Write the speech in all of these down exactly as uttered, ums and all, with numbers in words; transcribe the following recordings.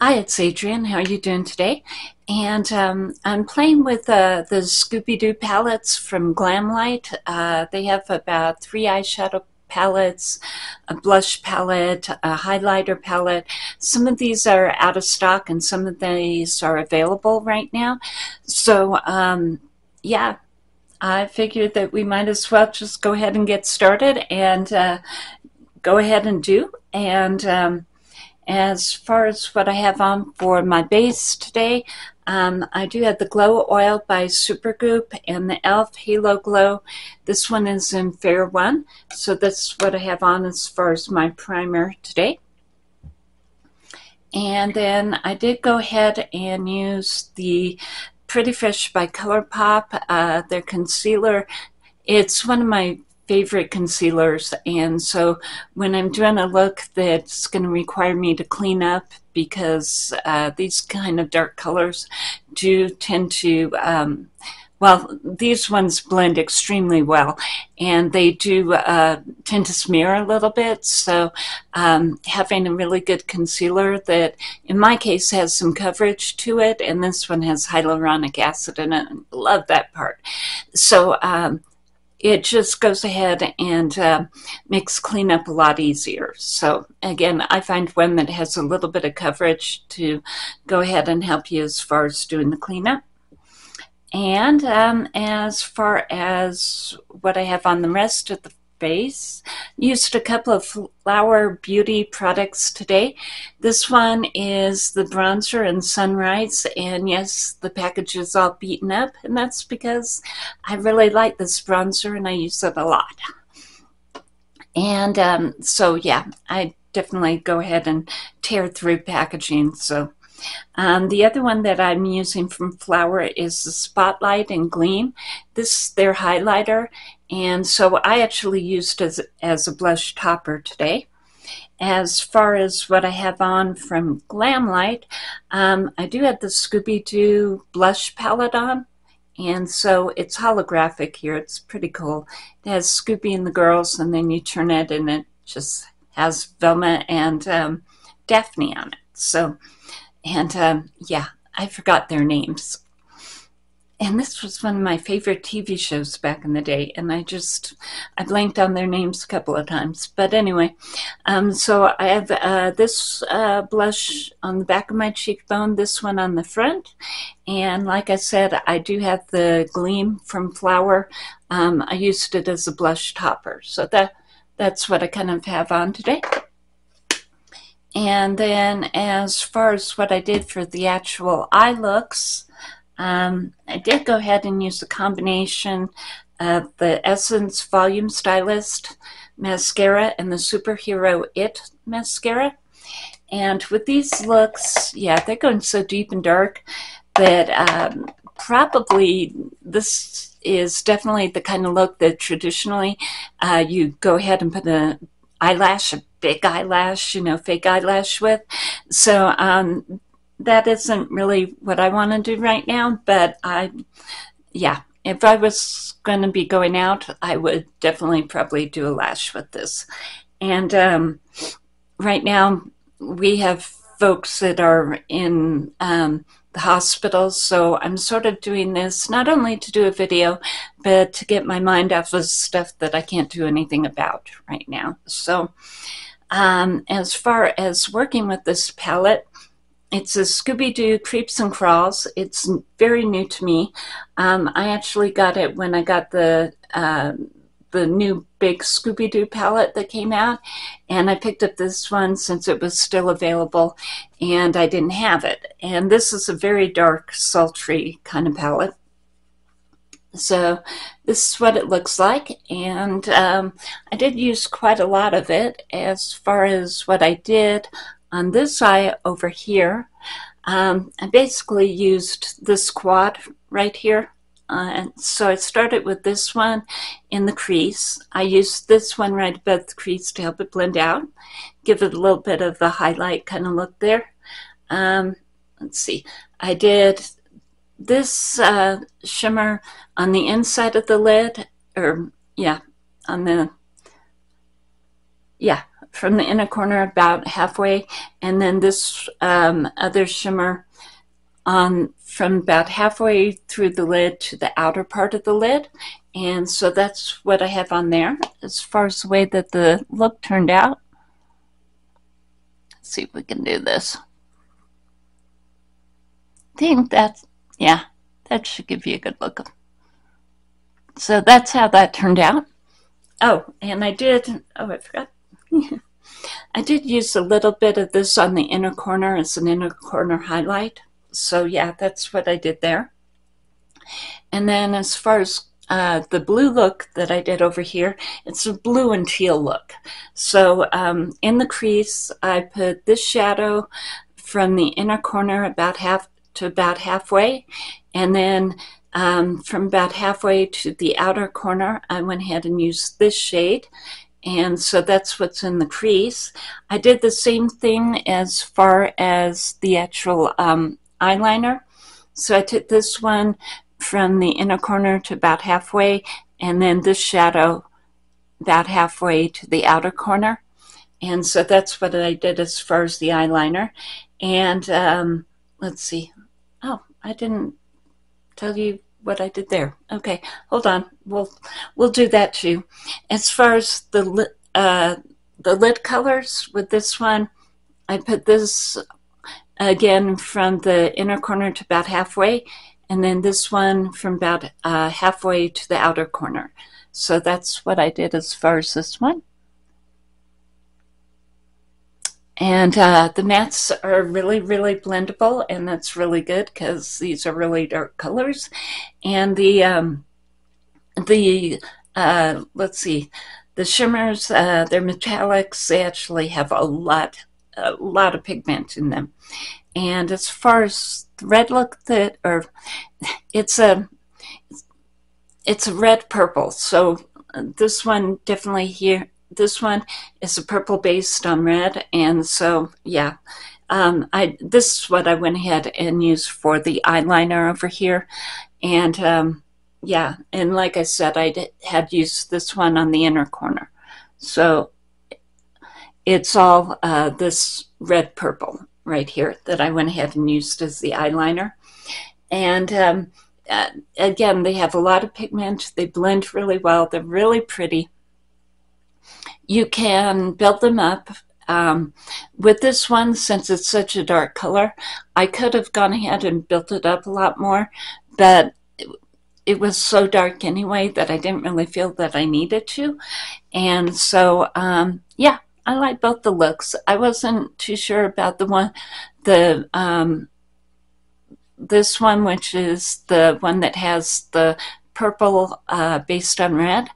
Hi, it's Adrienne. How are you doing today? And um, I'm playing with uh, the Scooby-Doo palettes from Glamlite. Uh, they have about three eyeshadow palettes, a blush palette, a highlighter palette. Some of these are out of stock and some of these are available right now. So um, yeah, I figured that we might as well just go ahead and get started and uh, go ahead and do. And um, as far as what I have on for my base today, um, I do have the Glow Oil by Supergoop and the E L F Halo Glow. This one is in Fair One, so that's what I have on as far as my primer today. And then I did go ahead and use the Pretty Fresh by ColourPop, uh, their concealer. It's one of my favorite concealers, and so when I'm doing a look that's going to require me to clean up, because uh, these kind of dark colors do tend to, um, well, these ones blend extremely well, and they do uh, tend to smear a little bit, so um, having a really good concealer that, in my case, has some coverage to it, and this one has hyaluronic acid in it. I love that part. So, um, it just goes ahead and uh, makes cleanup a lot easier. So again, I find one that has a little bit of coverage to go ahead and help you as far as doing the cleanup. And um, as far as what I have on the rest of the face, used a couple of Flower Beauty products today. This one is the bronzer in Sunrise, and yes, the package is all beaten up, and that's because I really like this bronzer and I use it a lot. And um, so yeah, I definitely go ahead and tear through packaging. So Um, the other one that I'm using from Flower is the Spotlight and Gleam. This is their highlighter, and so I actually used as as a blush topper today. As far as what I have on from Glamlite, um, I do have the Scooby-Doo blush palette on, and so it's holographic here. It's pretty cool. It has Scooby and the girls, and then you turn it, and it just has Velma and um, Daphne on it. So. And um, yeah, I forgot their names. And this was one of my favorite T V shows back in the day, and I just, I blanked on their names a couple of times. But anyway, um, so I have uh, this uh, blush on the back of my cheekbone, this one on the front. And like I said, I do have the Gleam from Flower. Um, I used it as a blush topper. So that that's what I kind of have on today. And then as far as what I did for the actual eye looks, um, I did go ahead and use a combination of the Essence Volume Stylist Mascara and the Superhero It Mascara. And with these looks, yeah, they're going so deep and dark that um, probably this is definitely the kind of look that traditionally uh, you go ahead and put a eyelash, a big eyelash, you know, fake eyelash with. So um, that isn't really what I want to do right now, but I, yeah, if I was going to be going out, I would definitely probably do a lash with this. And um, right now we have folks that are in um, the hospital, so I'm sort of doing this not only to do a video, but to get my mind off of stuff that I can't do anything about right now. So Um, as far as working with this palette, it's a Scooby-Doo Creeps and Crawls. It's very new to me. Um, I actually got it when I got the uh, the new big Scooby-Doo palette that came out, and I picked up this one since it was still available, and I didn't have it. And this is a very dark, sultry kind of palette. So this is what it looks like, and um, I did use quite a lot of it. As far as what I did on this eye over here, um, I basically used this quad right here. Uh, and so I started with this one in the crease. I used this one right above the crease to help it blend out, give it a little bit of the highlight kind of look there. Um, let's see, I did this uh, shimmer on the inside of the lid, or yeah, on the, yeah, from the inner corner about halfway, and then this um, other shimmer on from about halfway through the lid to the outer part of the lid. And so that's what I have on there as far as the way that the look turned out. Let's see if we can do this. I think that's, yeah, that should give you a good look. So that's how that turned out. Oh, and I did, oh, I forgot. I did use a little bit of this on the inner corner as an inner corner highlight. So yeah, that's what I did there. And then as far as uh, the blue look that I did over here, it's a blue and teal look. So um, in the crease, I put this shadow from the inner corner about half to about halfway, and then um, from about halfway to the outer corner, I went ahead and used this shade. And so that's what's in the crease. I did the same thing as far as the actual um, eyeliner. So I took this one from the inner corner to about halfway, and then this shadow about halfway to the outer corner. And so that's what I did as far as the eyeliner. And um, let's see. Oh, I didn't tell you what I did there. Okay, hold on. We'll we'll do that too. As far as the lid, uh, the lid colors with this one, I put this again from the inner corner to about halfway, and then this one from about uh, halfway to the outer corner. So that's what I did as far as this one. And uh, the mattes are really, really blendable, and that's really good because these are really dark colors. And the, um, the uh, let's see, the shimmers, uh, they're metallics. They actually have a lot, a lot of pigment in them. And as far as the red look that, or it's a, it's a red purple. So this one definitely here. This one is a purple based on red, and so yeah, um, I this is what I went ahead and used for the eyeliner over here, and um, yeah, and like I said, I did, had used this one on the inner corner, so it's all uh, this red purple right here that I went ahead and used as the eyeliner, and. Um, uh, again, they have a lot of pigment. They blend really well. They're really pretty. You can build them up. Um, with this one, since it's such a dark color, I could have gone ahead and built it up a lot more, but it, it was so dark anyway that I didn't really feel that I needed to. And so, um, yeah, I like both the looks. I wasn't too sure about the one, the um, this one, which is the one that has the purple uh, based on red.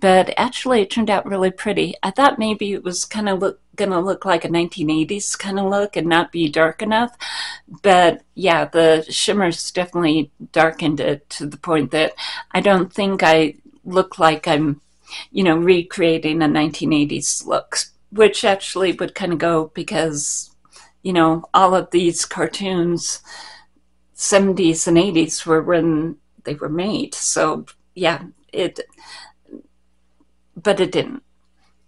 But actually, it turned out really pretty. I thought maybe it was kind of look, gonna look like a nineteen eighties kind of look and not be dark enough. But yeah, the shimmers definitely darkened it to the point that I don't think I look like I'm, you know, recreating a nineteen eighties look, which actually would kind of go because, you know, all of these cartoons, seventies and eighties were when they were made. So yeah, it. But it didn't.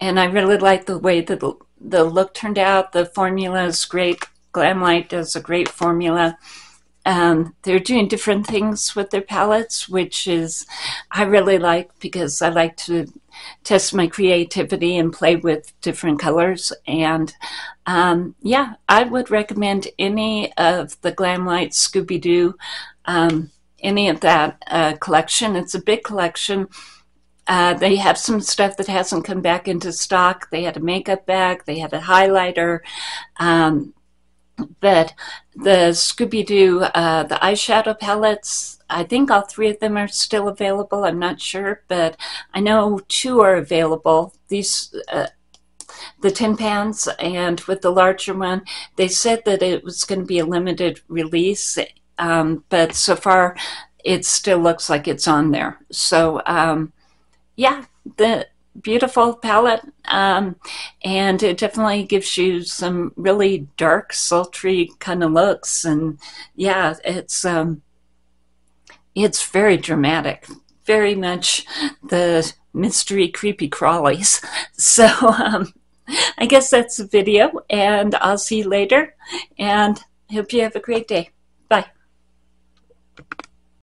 And I really like the way that the look turned out. The formula is great. Glamlite does a great formula. Um, they're doing different things with their palettes, which is I really like because I like to test my creativity and play with different colors. And um, yeah, I would recommend any of the Glamlite, Scooby-Doo, um, any of that uh, collection. It's a big collection. Uh, they have some stuff that hasn't come back into stock. They had a makeup bag. They had a highlighter. Um, but the Scooby-Doo, uh, the eyeshadow palettes, I think all three of them are still available. I'm not sure, but I know two are available. These, uh, the ten pounds, and with the larger one, they said that it was going to be a limited release, um, but so far it still looks like it's on there. So, um, yeah, the beautiful palette, um, and it definitely gives you some really dark, sultry kind of looks, and yeah, it's um, it's very dramatic, very much the mystery creepy crawlies. So um, I guess that's the video, and I'll see you later, and I hope you have a great day. Bye.